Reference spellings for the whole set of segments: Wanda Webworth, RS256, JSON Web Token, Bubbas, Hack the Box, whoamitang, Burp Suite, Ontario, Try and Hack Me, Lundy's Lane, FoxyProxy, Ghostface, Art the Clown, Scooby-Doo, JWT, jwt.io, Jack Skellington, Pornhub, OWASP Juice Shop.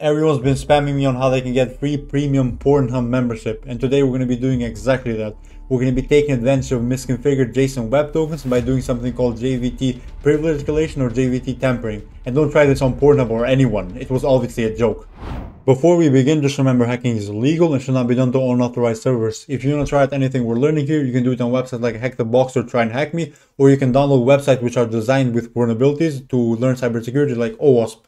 Everyone's been spamming me on how they can get free premium Pornhub membership, and today we're going to be doing exactly that. We're going to be taking advantage of misconfigured JSON Web Tokens by doing something called JWT privilege escalation or JWT tampering. And don't try this on Pornhub or anyone, it was obviously a joke. Before we begin, just remember hacking is illegal and should not be done to unauthorized servers. If you want to try out anything we're learning here, you can do it on websites like Hack the Box or Try and Hack Me, or you can download websites which are designed with vulnerabilities to learn cybersecurity like OWASP.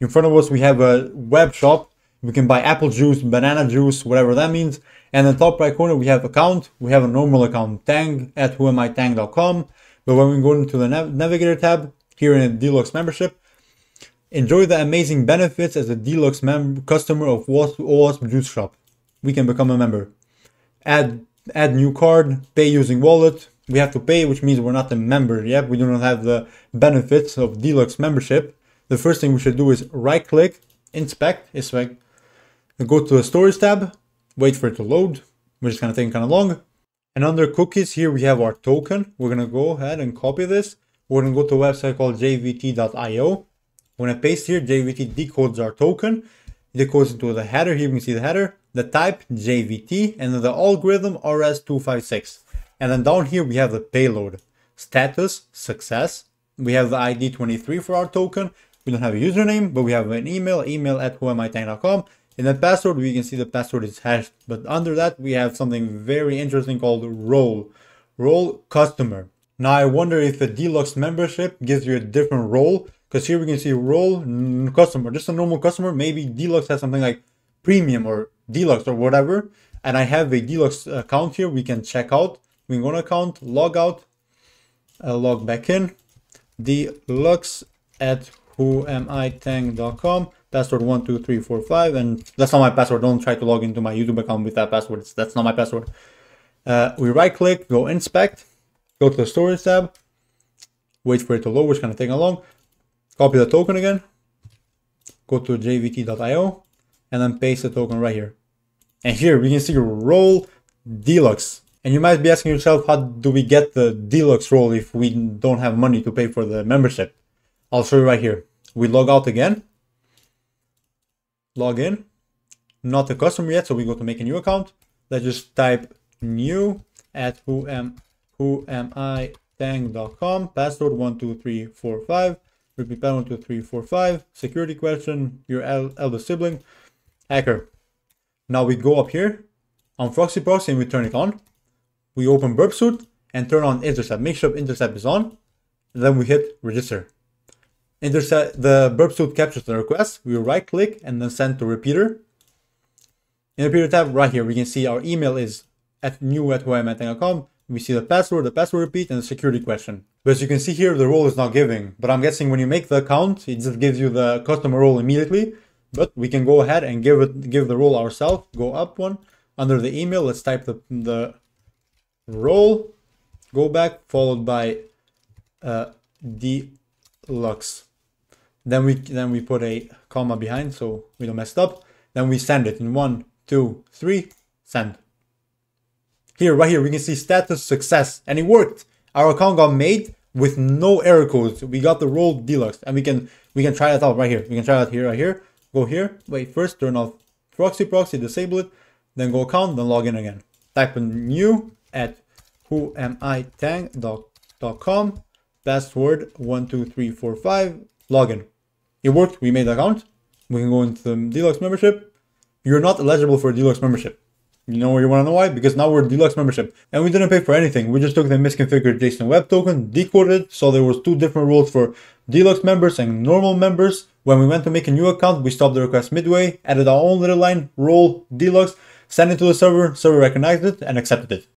In front of us, we have a web shop. We can buy apple juice, banana juice, whatever that means. And in the top right corner, we have account. We have a normal account, tang at whoamitang.com. But when we go into the navigator tab here in a deluxe membership, enjoy the amazing benefits as a deluxe customer of OWASP Juice Shop. We can become a member. Add new card, pay using wallet. We have to pay, which means we're not a member yet. We do not have the benefits of deluxe membership. The first thing we should do is right-click, inspect, go to the storage tab, wait for it to load, which is going to take kind of long. And under cookies, here we have our token. We're going to go ahead and copy this. We're going to go to a website called jwt.io. We're going to paste here, JWT decodes our token. It decodes into the header. Here we can see the header, the type JWT, and then the algorithm RS256. And then down here we have the payload, status, success. We have the ID 23 for our token. We don't have a username, but we have an email at whoamitang.com. In the password, we can see the password is hashed. But under that, we have something very interesting called role customer. Now, I wonder if a deluxe membership gives you a different role, because here we can see role customer, just a normal customer. Maybe deluxe has something like premium or deluxe or whatever. And I have a deluxe account here. We can check out. We can go on account, log out, log back in. Deluxe at whoamitang.com, password 12345, and that's not my password. Don't try to log into my YouTube account with that password. That's not my password. We right click, go inspect, go to the storage tab, wait for it to load, which is going to take long. Copy the token again, go to jwt.io, and then paste the token right here. And here we can see role deluxe. And you might be asking yourself, how do we get the deluxe role if we don't have money to pay for the membership? I'll show you right here. We log out again, log in, not a customer yet, so we go to make a new account. Let's just type new at whoamitang.com, password 12345, repeat pattern 12345, security question, your eldest sibling, hacker. Now we go up here on FoxyProxy and we turn it on. We open Burp Suite and turn on intercept. Make sure intercept is on. And then we hit register. Intercept, the Burp Suite captures the request. We right click and then send to repeater. In the repeater tab right here, we can see our email is at new@whoamitang.com. We see the password repeat, and the security question. But as you can see here, the role is not giving. But I'm guessing when you make the account, it just gives you the customer role immediately. But we can go ahead and give the role ourselves. Go up one. Under the email, let's type the role, go back, followed by deluxe. Then we put a comma behind so we don't mess up. Then we send it in 1, 2, 3, send. Here, right here, we can see status success, and it worked. Our account got made with no error codes. We got the role deluxe, and we can try that out right here. We can try that here, right here. Go here. Wait, first turn off FoxyProxy, disable it. Then go account, then log in again. Type in new at whoamitang.com, password 12345, login. It worked, we made the account. We can go into the deluxe membership. You're not eligible for a deluxe membership. You wanna know why? Because now we're deluxe membership and we didn't pay for anything. We just took the misconfigured JSON web token, decoded it, so there was two different rules for deluxe members and normal members. When we went to make a new account, we stopped the request midway, added our own little line, role, deluxe, sent it to the server recognized it and accepted it.